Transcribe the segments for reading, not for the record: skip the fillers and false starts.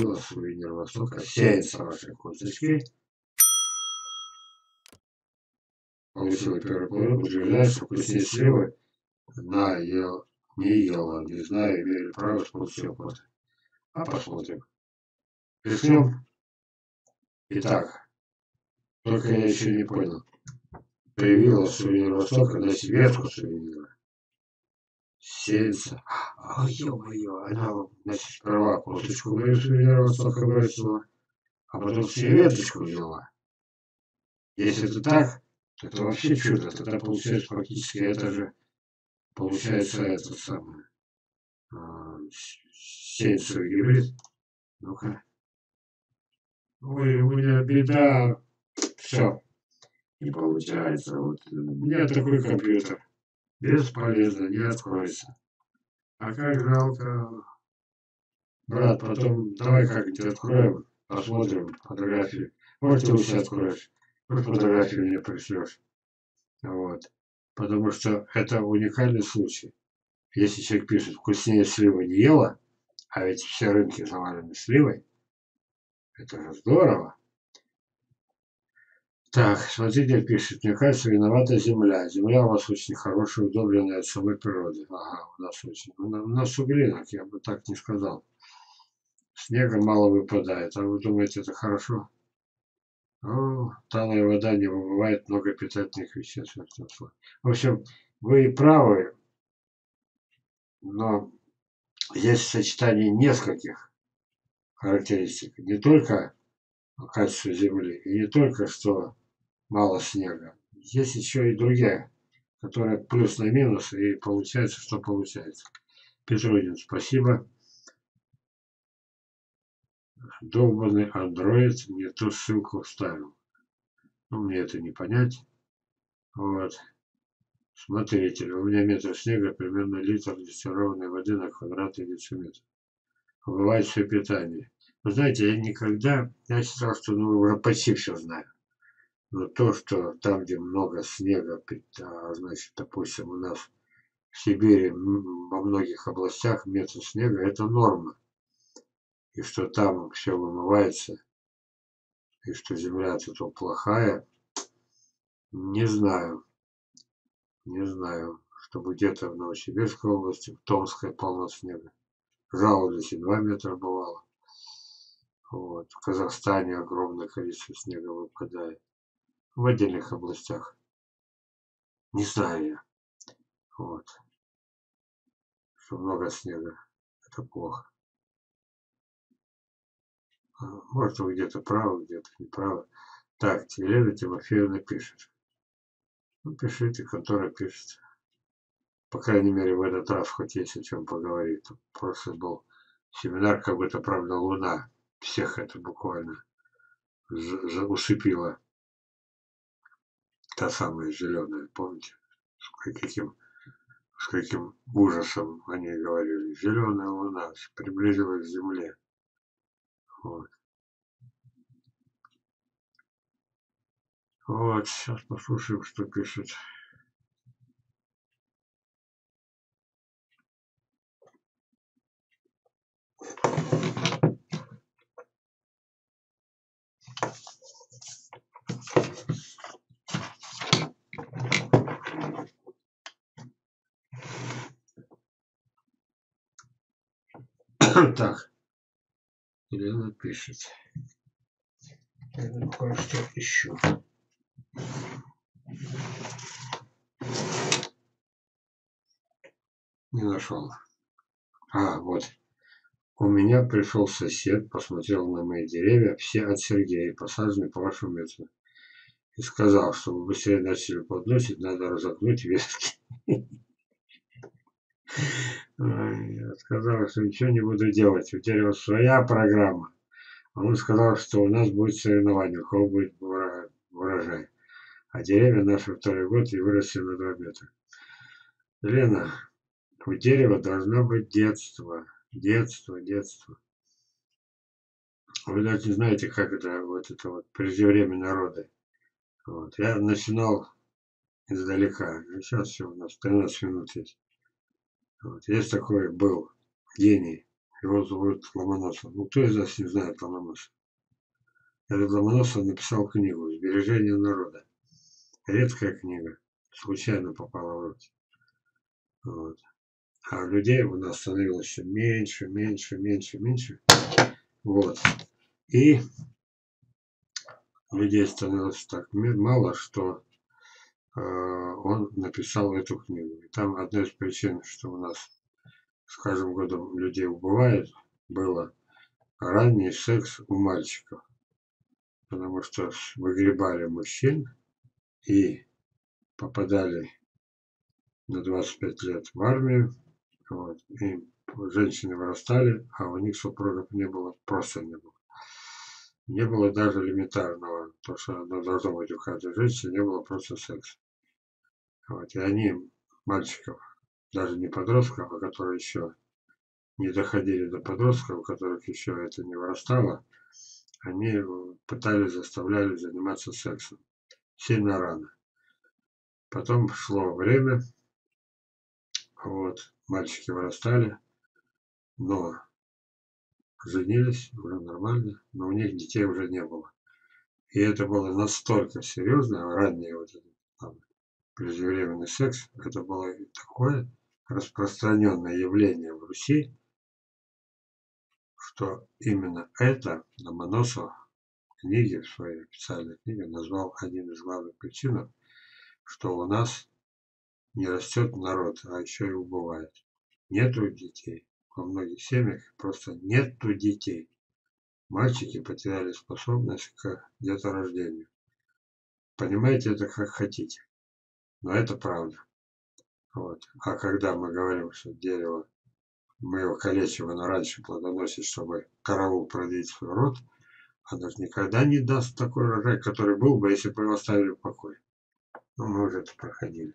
сила сувенир Востока сеется в вашей косточке. Получила первый плод, удивляюсь, что вкуснее сливы. Она ее не ела, не знаю, имею ли право спутать ее плод. А посмотрим. Рискнем. Итак, только я еще не понял. Появила сувенир Востока на сверху сувенира. Сеется. А, ё-моё, она, значит, сперва косточку сувенира Востока бросила, а потом всю веточку взяла. Если это так, то это вообще чудо. Тогда получается практически это же, получается это самое. Сеется гибрид. Ну-ка. Ой, у меня беда. Все. Не получается. Вот у меня такой компьютер. Бесполезно, не откроется. А как жалко. Брат, потом давай как-нибудь откроем, посмотрим фотографии. Может, ты лучше откроешь. Может, фотографию мне пришлешь. Вот. Потому что это уникальный случай. Если человек пишет, вкуснее сливы не ела, а ведь все рынки завалены сливой. Это же здорово. Так, смотритель пишет, мне кажется, виновата земля. Земля у вас очень хорошая, удобренная от самой природы. Ага, у нас очень. У нас углинок, я бы так не сказал. Снега мало выпадает. А вы думаете, это хорошо? О, талая вода не выбывает много питательных веществ. В общем, вы и правы, но здесь сочетание нескольких характеристик. Не только качество земли, и не только что мало снега. Есть еще и другие, которые плюс на минус, и получается, что получается. Петрунин, спасибо. Долбанный андроид мне ту ссылку вставил. Ну, мне это не понять. Вот. Смотрите, у меня метр снега, примерно литр дистиллированной воды на квадратный дециметр. Бывает все питание. Вы знаете, я никогда, я считал, что уже почти все знаю. Но то, что там, где много снега, значит, допустим, у нас в Сибири, во многих областях метр снега – это норма. И что там все вымывается, и что земля от этого плохая, не знаю. Не знаю, чтобы где-то в Новосибирской области, в Томской полно снега. Жаловались, и 2 метра бывало. Вот. В Казахстане огромное количество снега выпадает. В отдельных областях. Не знаю я. Вот. Что много снега. Это плохо. Может, вы где-то правы, где-то неправы. Так, Елена Тимофеевна пишет. Ну, пишите, которая пишет. По крайней мере, в этот раз хоть есть о чем поговорить. Просто был семинар, как будто, правда, луна. Всех это буквально усыпила. Та самая зеленая, помните? С каким ужасом они говорили. Зеленая луна приблизилась к земле. Вот. Вот, сейчас послушаем, что пишет. Так. Елена пишет. Я кое-что ищу. Не нашел. А, вот. У меня пришел сосед, посмотрел на мои деревья, все от Сергея, посажены по вашему методу. И сказал, чтобы быстрее начали подносить, надо разогнуть ветки. Я сказал, что ничего не буду делать. У дерева своя программа. А он сказал, что у нас будет соревнование, у кого будет урожай. А деревья наши 2-й год и выросли на 2 метра. Елена, у дерева должно быть детство. Детство, детство. Вы даже не знаете, как это вот преждевременные роды. Вот. Я начинал издалека. Сейчас все у нас 13 минут есть. Вот. Есть такой был гений Его зовут Ломоносов. Ну, кто из нас не знает Ломоносова? Этот Ломоносов написал книгу «Сбережение народа». Редкая книга. Случайно попала в руки. Вот. А людей у нас становилось все меньше, меньше, меньше, меньше. Вот. И людей становилось так мало, что он написал эту книгу. И там одна из причин, что у нас с каждым годом людей убывает, было ранний секс у мальчиков. Потому что выгребали мужчин и попадали на 25 лет в армию. Вот, и женщины вырастали, а у них супругов не было, просто не было. Не было даже элементарного, то, что она должна быть у каждой женщины, не было просто секса. Вот, и они, мальчиков, даже не подростков, а которые еще не доходили до подростков, у которых еще это не вырастало, они пытались, заставляли заниматься сексом. Сильно рано. Потом шло время, вот, мальчики вырастали, но женились, уже нормально, но у них детей уже не было. И это было настолько серьезно, ранний вот этот, там, преждевременный секс, это было такое распространенное явление в Руси, что именно это Ломоносов в книге, в своей официальной книге, назвал один из главных причин, что у нас не растет народ, а еще и убывает. Нету детей. Во многих семьях просто нету детей. Мальчики потеряли способность к деторождению. Понимаете это как хотите. Но это правда. Вот. А когда мы говорим, что дерево, мы его калечим, оно раньше плодоносит, чтобы караул продлить свой род, оно же никогда не даст такой урожай, который был бы, если бы его оставили в покое. Ну, мы уже это проходили.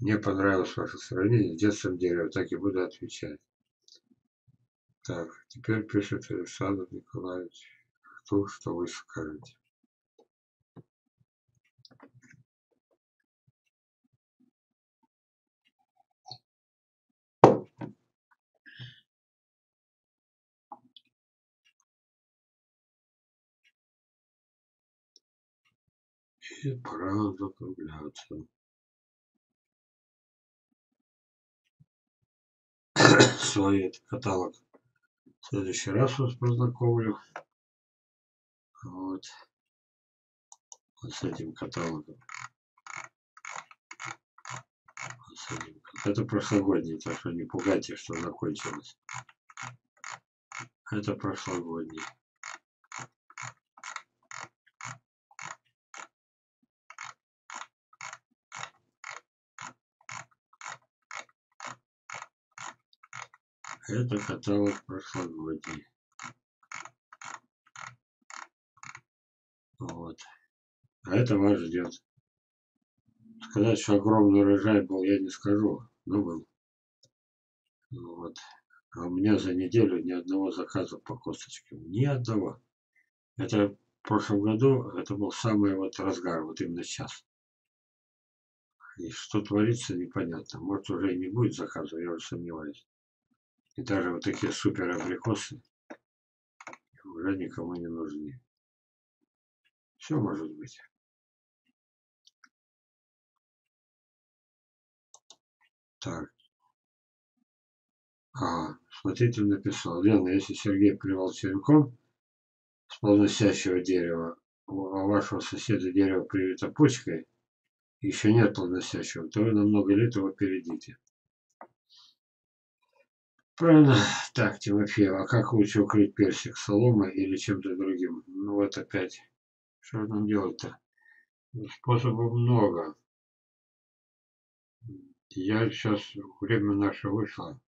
Мне понравилось ваше сравнение с детством дерева, так и буду отвечать. Так, теперь пишет Александр Николаевич, то, что вы скажете. И пора закругляться. Свой каталог в следующий раз вас познакомлю. Вот. Вот с этим каталогом. Вот с этим. Это прошлогодний, так что не пугайте, что закончилось. Это прошлогодний. Это каталог прошлогодний. Вот. А это вас ждет. Сказать, что огромный урожай был, я не скажу. Но был. Вот. А у меня за неделю ни одного заказа по косточкам. Ни одного. Это в прошлом году, это был самый вот разгар, вот именно сейчас. И что творится, непонятно. Может, уже и не будет заказа, я уже сомневаюсь. И даже вот такие супер абрикосы уже никому не нужны. Все может быть. Так. Ага, смотритель написал. Лена, если Сергей привал черенком с плодоносящего дерева, а вашего соседа дерево привито почкой, еще нет плодоносящего, то вы на много лет его опередите. Правильно. Так, Тимофеев, а как лучше укрыть персик? Соломой или чем-то другим? Ну вот опять. Что нам делать-то? Способов много. Я сейчас, время наше вышло.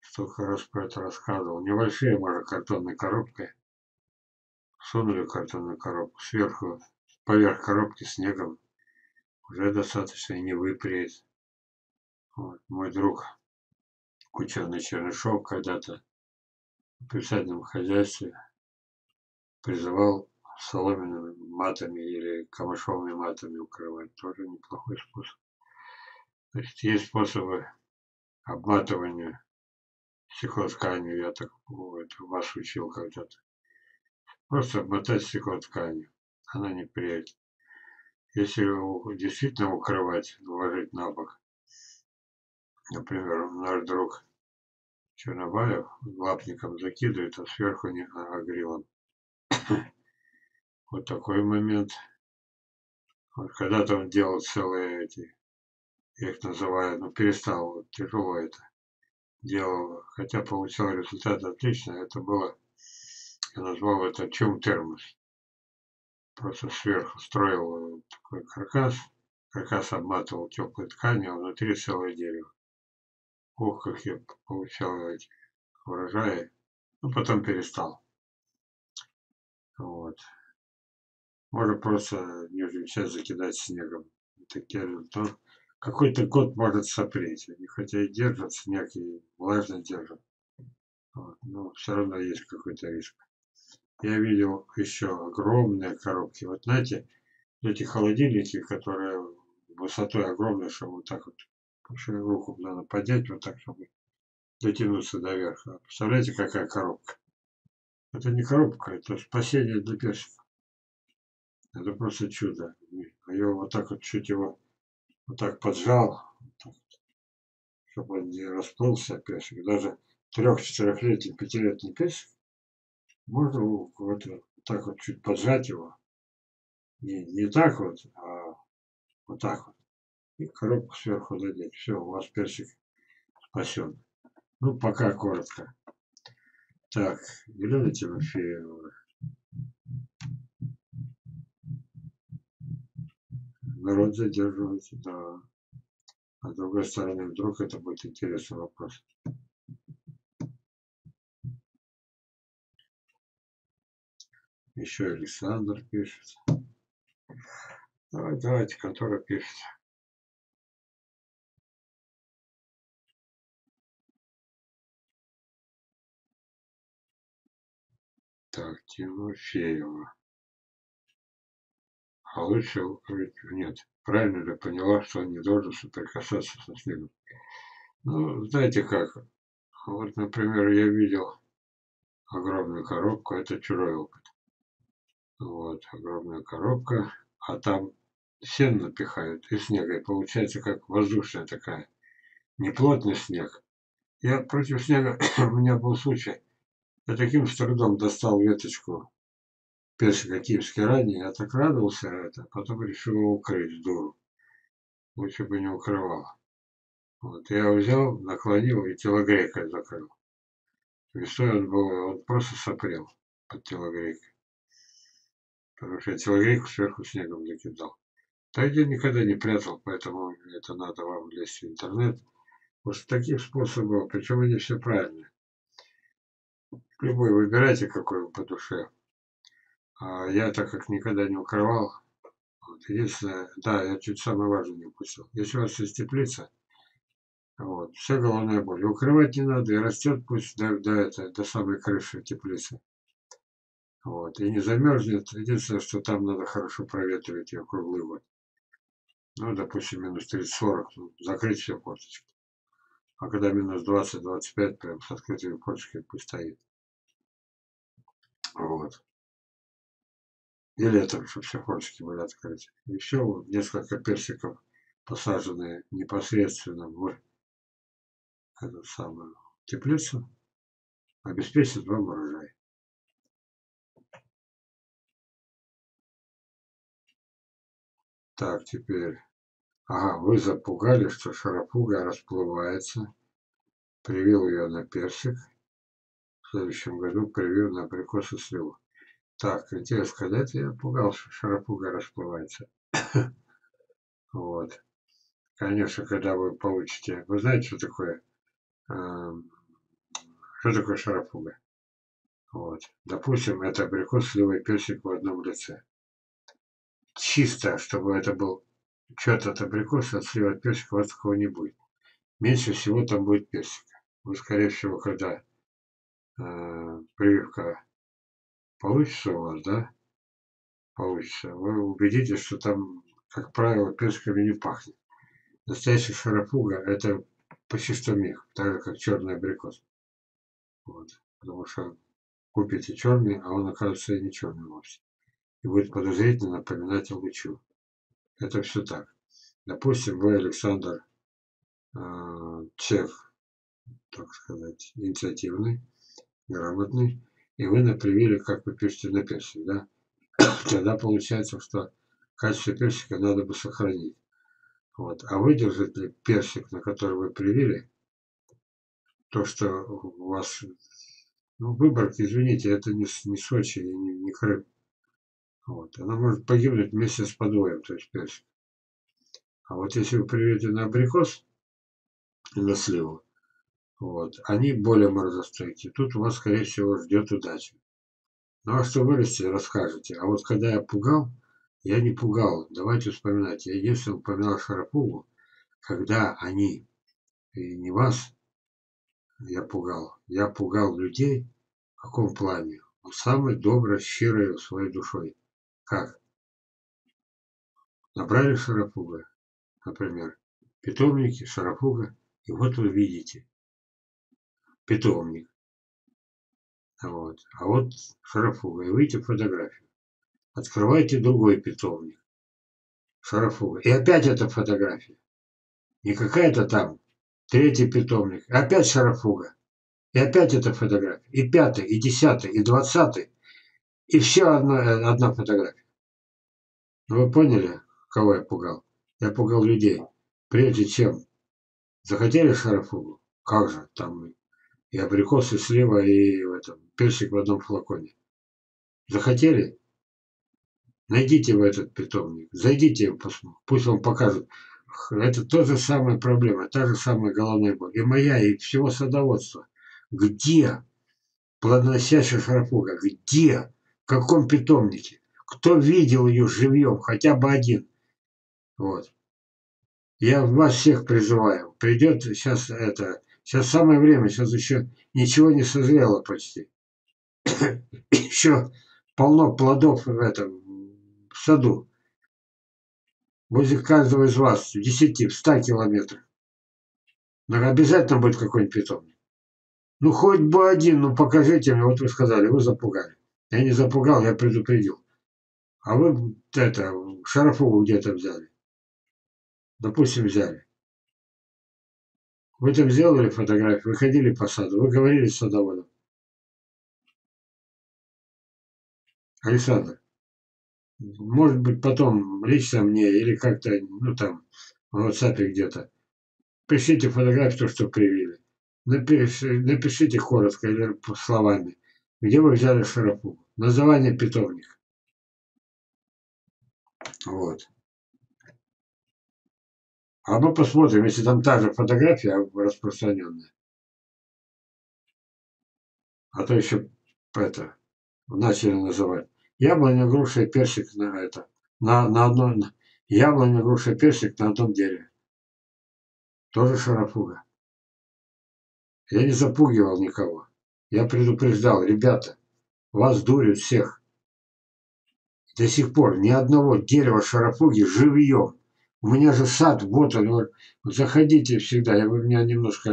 Столько раз про это рассказывал. Небольшие, может, картонной коробкой. Сунули картонную коробку. Сверху, поверх коробки снегом. Уже достаточно и не выпреет. Вот, мой друг. Ученый Черешов когда-то в писательном хозяйстве призывал соломенными матами или камышовыми матами укрывать. Тоже неплохой способ. То есть есть способы обматывания стеклотканью, я так вас учил когда-то. Просто обмотать стеклотканью, она неприятна. Если его действительно укрывать, положить на бок, например, наш друг Чернобаев лапником закидывает, а сверху не агрилом. Вот такой момент. Вот когда-то он делал целые эти, я их называю, но перестал, вот, тяжело это делал. Хотя получил результат отлично, это было, я назвал это чем термос. Просто сверху строил такой каркас, каркас обматывал теплой тканью, а внутри целое дерево. Ох, как я получал эти урожаи, но потом перестал. Вот. Можно просто нижнюю часть закидать снегом. Какой-то год может сопреть. Они хотя и держат снег, и влажно держат. Вот. Но все равно есть какой-то риск. Я видел еще огромные коробки. Вот знаете, эти холодильники, которые высотой огромные, чтобы вот так вот руку надо поднять, вот так, чтобы дотянуться до верха. Представляете, какая коробка? Это не коробка, это спасение для персиков. Это просто чудо. Я вот так вот чуть его вот так поджал, вот так, чтобы он не расплылся персик. Даже 3-4-летний, 5-летний персик можно вот так вот чуть поджать его. Не так вот, а вот так вот. И коробку сверху надеть. Все, у вас персик спасен. Ну, пока коротко. Так, Елена Тимофеева. Народ задерживается, да. А с другой стороны, вдруг это будет интересный вопрос. Еще Александр пишет. Давайте, который пишет. Так, Тимофеева. А лучше укрыть... Нет, правильно ли поняла, что он не должен соприкасаться со снегом? Ну, знаете как? Вот, например, я видел огромную коробку. Это чужой опыт. Вот, огромная коробка. А там сено напихают и снега. И получается, как воздушная такая. Неплотный снег. Я против снега... У меня был случай... Я таким с трудом достал веточку персика киевский ранний, я так радовался это, потом решил его укрыть, дуру. Лучше бы не укрывал. Вот, я его взял, наклонил и телогрейкой закрыл. Весной он был, он просто сопрел под телогрейкой. Потому что я телогрейку сверху снегом закидал. Так я никогда не прятал, поэтому это надо вам влезть в интернет. Вот таких способов, причем они все правильные. Любой выбирайте, какой вы по душе. А я, так как никогда не укрывал, вот, единственное, да, я чуть самое важное не упустил. Если у вас есть теплица, вот, вся головная боль. Укрывать не надо, и растет пусть до самой крыши теплицы. Вот, и не замерзнет. Единственное, что там надо хорошо проветривать ее круглый год. Ну, допустим, минус 30-40, ну, закрыть все форточки. А когда минус 20-25, прям с открытыми форточками пусть стоит. Вот. И летом, чтобы все форточки были открыты. И все, вот, несколько персиков, посаженные непосредственно в эту самую теплицу, обеспечат вам урожай. Так, теперь... Ага, вы запугали, что шарафуга расплывается. Привил ее на персик. В следующем году привил на абрикос и сливу. Так, интересно, когда-то я пугал, что шарафуга расплывается. Вот. Конечно, когда вы получите... Вы знаете, что такое шарафуга? Вот. Допустим, это абрикос, слива и персик в одном лице. Чисто, чтобы это был... Что-то от абрикоса, от слива, от персика у вас такого не будет. Меньше всего там будет персика. Вы, скорее всего, когда прививка получится у вас, да, получится, вы убедитесь, что там, как правило, персиками не пахнет. Настоящая шарафуга – это почти что мех, так же, как черный абрикос. Вот. Потому что купите черный, а он окажется и не черный вовсе. И будет подозрительно напоминать о лучу. Это все так. Допустим, вы Александр Чех, так сказать, инициативный, грамотный, и вы например, как вы пишете на персик, да? Тогда получается, что качество персика надо бы сохранить. Вот. А выдержит ли персик, на который вы привили, то, что у вас... Ну, выборка, извините, это не Сочи, не Крым. Вот. Она может погибнуть вместе с подвоем, то есть персик. А вот если вы приведете на абрикос и на сливу, вот, они более морозостойкие. Тут вас, скорее всего, ждет удача. Ну, а что вырасти, расскажете. А вот когда я пугал, я не пугал. Давайте вспоминать. Я единственное упоминал шарафугу, когда они, и не вас, я пугал. Я пугал людей в каком плане? Он самый добрый, щирый своей душой. Как? Набрали шарафуга, например, питомники, шарафуга, и вот вы видите питомник. Вот. А вот шарафуга. И видите фотографию. Открывайте другой питомник. Шарафуга. И опять эта фотография. Не какая-то там. Третий питомник. Опять шарафуга. И опять эта фотография. И пятый, и десятый, и двадцатый. И все одна фотография. Вы поняли, кого я пугал? Я пугал людей. Прежде чем захотели шарафугу, как же там и абрикос, и слива, и персик в одном флаконе. Захотели? Найдите в этот питомник. Зайдите, пусть вам покажут. Это та же самая проблема, та же самая головная боль. И моя, и всего садоводства. Где плодоносящая шарафуга? Где? В каком питомнике? Кто видел ее живьем? Хотя бы один. Вот. Я вас всех призываю. Придет сейчас это... Сейчас самое время, сейчас еще ничего не созрело почти. Еще полно плодов в саду. Возле каждого из вас, в 10, в 100 километрах. Но обязательно будет какой-нибудь питомник. Ну, хоть бы один, ну, покажите мне. Вот вы сказали, вы запугали. Я не запугал, я предупредил. А вы шарафугу где-то взяли. Допустим, взяли. Вы там сделали фотографию, вы ходили по саду, вы говорили с садоводом. Александр, может быть потом лично мне или как-то, ну там, в WhatsApp где-то, пишите фотографию, то, что привили. Напишите коротко или словами, где вы взяли шарафугу. Название питомника. Вот. А мы посмотрим, если там та же фотография распространенная. А то еще начали называть. Яблоня, груша и персик яблоня, груша и персик на одном дереве. Тоже шарафуга. Я не запугивал никого. Я предупреждал, ребята, вас дурят всех. До сих пор ни одного дерева шарафуги живьем. У меня же сад, вот он, заходите всегда, я у меня немножко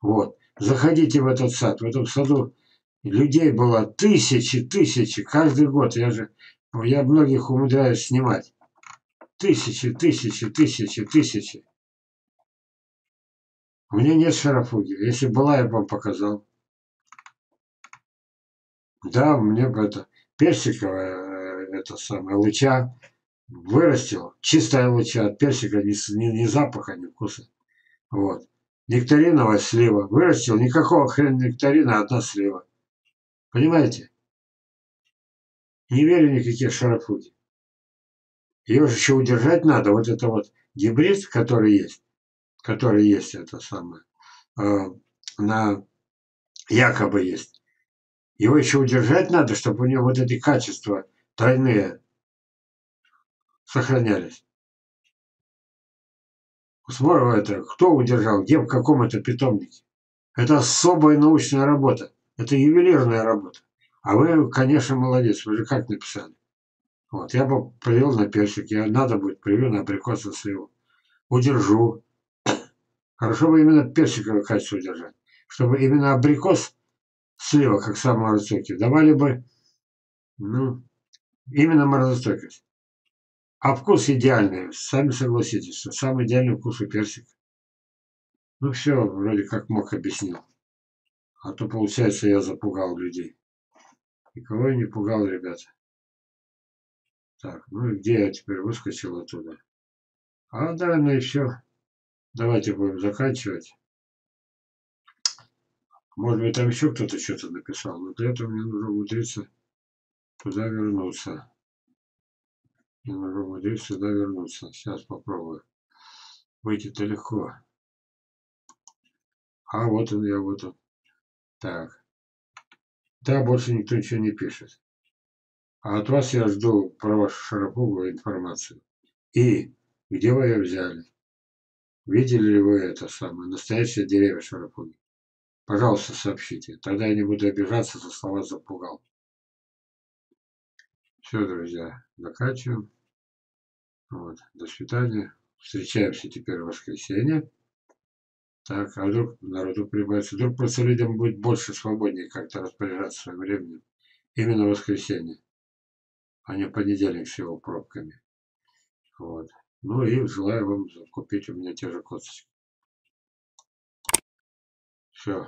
вот, заходите в этот сад, в этом саду людей было тысячи, каждый год, я многих умудряюсь снимать, тысячи. У меня нет шарафуги, если была, я вам показал. Да, у меня персиковая, лыча, вырастил, чистая лыча от персика, ни запаха, ни вкуса. Вот. Нектариновая слива. Вырастил, никакого хрена нектарина, одна слива. Понимаете? Не верю никаких шарафуги. Ее же еще удержать надо. Вот это вот гибрид, который есть, якобы есть. Его еще удержать надо, чтобы у него вот эти качества тройные сохранялись. Кто удержал, где, в каком питомнике. Это особая научная работа. Это ювелирная работа. А вы, конечно, молодец. Вы же как написали. Вот, я бы привел на персик. Надо будет привел на абрикос и сливу. Удержу. Хорошо бы именно персиковое качество удержать. Чтобы именно абрикос слива, как самый морозостойкий, давали бы, ну, именно морозостойкость. А вкус идеальный, сами согласитесь, что самый идеальный вкус у персика. Ну все, вроде как мог объяснил. А то получается я запугал людей. Никого я не пугал, ребята. Так, ну и где я теперь выскочил оттуда? А да, ну и все. Давайте будем заканчивать. Может быть там еще кто-то что-то написал, но для этого мне нужно умудриться туда вернуться. Я могу умудриться туда вернуться. Сейчас попробую. Выйти-то легко. А вот он я, вот он. Так. Да, больше никто ничего не пишет. А от вас я жду про вашу шарафугу информацию. И где вы ее взяли? Видели ли вы это самое? Настоящее деревья шарафуги? Пожалуйста, сообщите. Тогда я не буду обижаться, за слова запугал. Все, друзья, заканчиваем. Вот, до свидания. Встречаемся теперь в воскресенье. Так, а вдруг народу прибавится. Вдруг просто людям будет больше свободнее как-то распоряжаться своим временем. Именно в воскресенье. А не в понедельник с его пробками. Вот. Ну и желаю вам купить у меня те же косточки. Все.